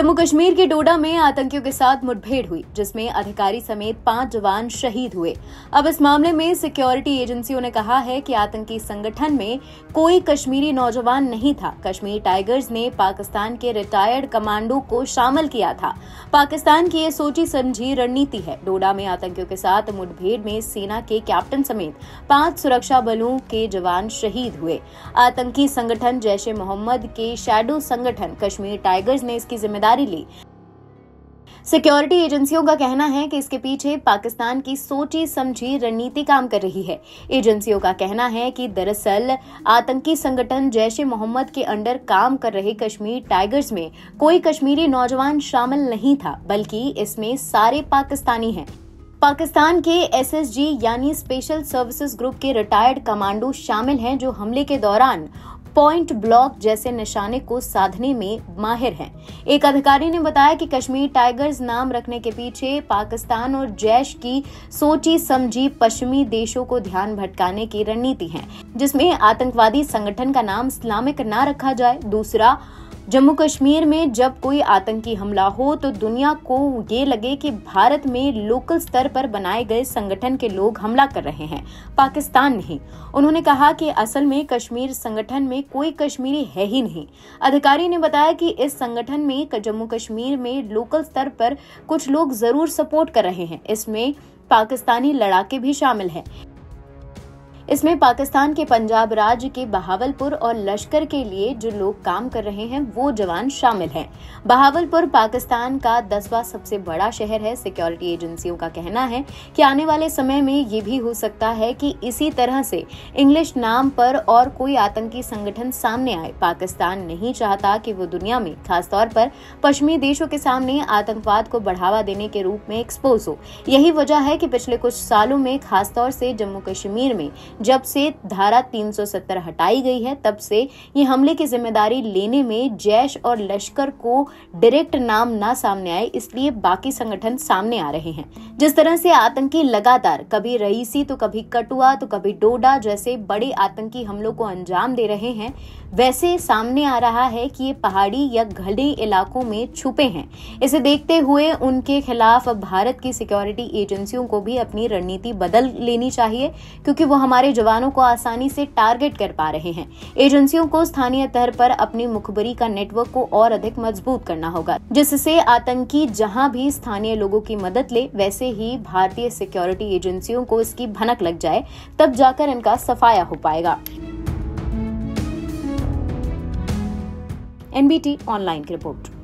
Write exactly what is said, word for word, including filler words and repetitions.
जम्मू कश्मीर के डोडा में आतंकियों के साथ मुठभेड़ हुई, जिसमें अधिकारी समेत पांच जवान शहीद हुए। अब इस मामले में सिक्योरिटी एजेंसियों ने कहा है कि आतंकी संगठन में कोई कश्मीरी नौजवान नहीं था। कश्मीर टाइगर्स ने पाकिस्तान के रिटायर्ड कमांडो को शामिल किया था। पाकिस्तान की ये सोची समझी रणनीति है। डोडा में आतंकियों के साथ मुठभेड़ में सेना के कैप्टन समेत पांच सुरक्षा बलों के जवान शहीद हुए। आतंकी संगठन जैश ए मोहम्मद के शैडो संगठन कश्मीर टाइगर्स ने इसकी जिम्मेदारी ली। सिक्योरिटी एजेंसियों का कहना है कि इसके पीछे पाकिस्तान की सोची समझी रणनीति काम कर रही है। एजेंसियों का कहना है कि दरअसल आतंकी संगठन जैश ए मोहम्मद के अंडर काम कर रहे कश्मीर टाइगर्स में कोई कश्मीरी नौजवान शामिल नहीं था, बल्कि इसमें सारे पाकिस्तानी हैं। पाकिस्तान के एसएसजी यानी स्पेशल सर्विसेज ग्रुप के रिटायर्ड कमांडो शामिल हैं, जो हमले के दौरान पॉइंट ब्लॉक जैसे निशाने को साधने में माहिर हैं। एक अधिकारी ने बताया कि कश्मीर टाइगर्स नाम रखने के पीछे पाकिस्तान और जैश की सोची समझी पश्चिमी देशों को ध्यान भटकाने की रणनीति है, जिसमें आतंकवादी संगठन का नाम इस्लामिक ना रखा जाए। दूसरा, जम्मू कश्मीर में जब कोई आतंकी हमला हो तो दुनिया को ये लगे कि भारत में लोकल स्तर पर बनाए गए संगठन के लोग हमला कर रहे हैं, पाकिस्तान नहीं। उन्होंने कहा कि असल में कश्मीर संगठन में कोई कश्मीरी है ही नहीं। अधिकारी ने बताया कि इस संगठन में जम्मू कश्मीर में लोकल स्तर पर कुछ लोग जरूर सपोर्ट कर रहे हैं। इसमें पाकिस्तानी लड़ाके भी शामिल हैं। इसमें पाकिस्तान के पंजाब राज्य के बहावलपुर और लश्कर के लिए जो लोग काम कर रहे हैं वो जवान शामिल हैं। बहावलपुर पाकिस्तान का दसवां सबसे बड़ा शहर है। सिक्योरिटी एजेंसियों का कहना है कि आने वाले समय में ये भी हो सकता है कि इसी तरह से इंग्लिश नाम पर और कोई आतंकी संगठन सामने आए। पाकिस्तान नहीं चाहता कि वो दुनिया में खासतौर पर पश्चिमी देशों के सामने आतंकवाद को बढ़ावा देने के रूप में एक्सपोज हो। यही वजह है कि पिछले कुछ सालों में खासतौर से जम्मू कश्मीर में जब से धारा तीन सौ सत्तर हटाई गई है, तब से ये हमले की जिम्मेदारी लेने में जैश और लश्कर को डायरेक्ट नाम ना सामने आए, इसलिए बाकी संगठन सामने आ रहे हैं। जिस तरह से आतंकी लगातार कभी रईसी तो कभी कटुआ तो कभी डोडा जैसे बड़े आतंकी हमलों को अंजाम दे रहे हैं, वैसे सामने आ रहा है कि ये पहाड़ी या घने इलाकों में छुपे हैं। इसे देखते हुए उनके खिलाफ भारत की सिक्योरिटी एजेंसियों को भी अपनी रणनीति बदल लेनी चाहिए, क्योंकि वो हमारे जवानों को आसानी से टारगेट कर पा रहे हैं। एजेंसियों को स्थानीय स्तर पर अपनी मुखबरी का नेटवर्क को और अधिक मजबूत करना होगा, जिससे आतंकी जहां भी स्थानीय लोगों की मदद ले, वैसे ही भारतीय सिक्योरिटी एजेंसियों को इसकी भनक लग जाए, तब जाकर इनका सफाया हो पाएगा। एनबीटी ऑनलाइन की रिपोर्ट।